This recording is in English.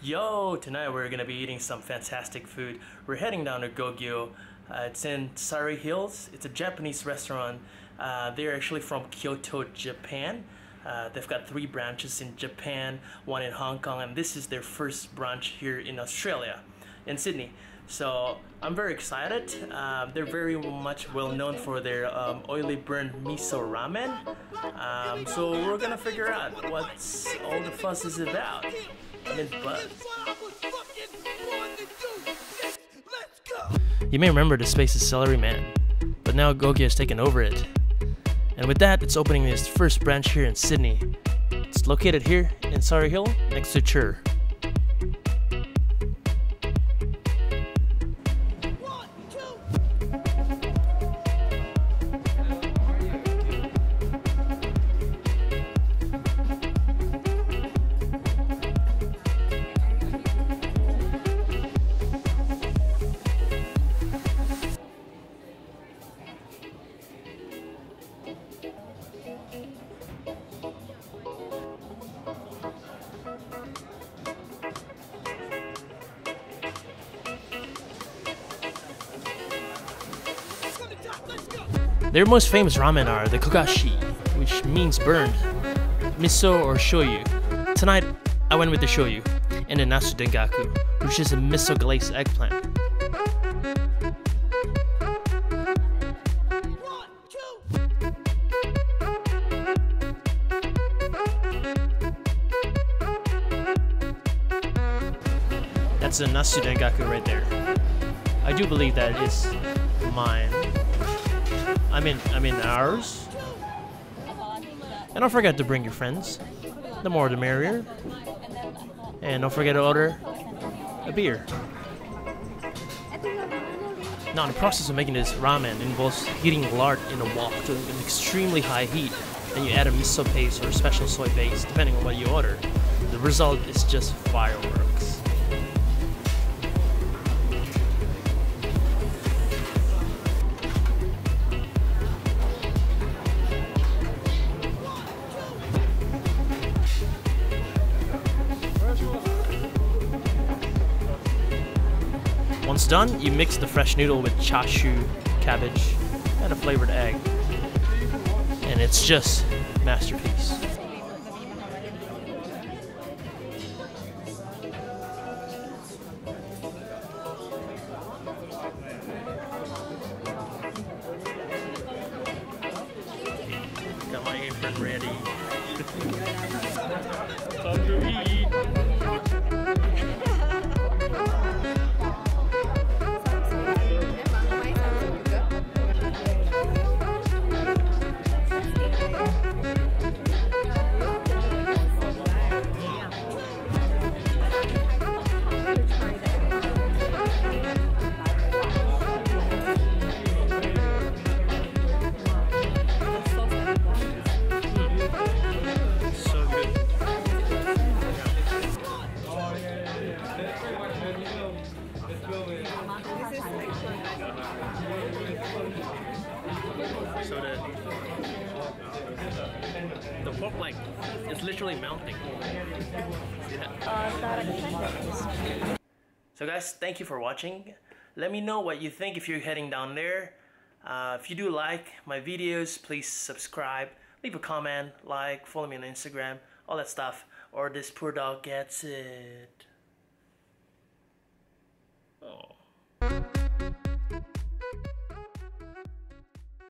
Yo, tonight we're gonna be eating some fantastic food. We're heading down to Gogyo. It's in Surry Hills. It's a Japanese restaurant. They're actually from Kyoto, Japan. They've got 3 branches in Japan, 1 in Hong Kong, and this is their first branch here in Australia, in Sydney. So I'm very excited. They're very much well known for their oily burnt miso ramen. So we're gonna figure out what's all the fuss is about. You may remember the space is Celery Man, but now Gogyo has taken over it. And with that, it's opening its first branch here in Sydney. It's located here in Surry Hill, next to Chur. Their most famous ramen are the kogashi, which means burned, miso or shoyu. Tonight, I went with the shoyu and the nasu dengaku, which is a miso glazed eggplant. That's the nasu dengaku right there. I do believe that is mine. I mean ours. And don't forget to bring your friends. The more the merrier. And don't forget to order a beer. Now the process of making this ramen involves heating lard in a wok to an extremely high heat. Then you add a miso paste or a special soy base depending on what you order. The result is just fireworks. Once done, you mix the fresh noodle with chashu, cabbage, and a flavored egg. And it's just a masterpiece. Got my apron ready. So the pork leg is literally melting. Yeah. So guys, thank you for watching. Let me know what you think if you're heading down there. If you do like my videos, please subscribe, leave a comment, like, follow me on Instagram, all that stuff, or this poor dog gets it.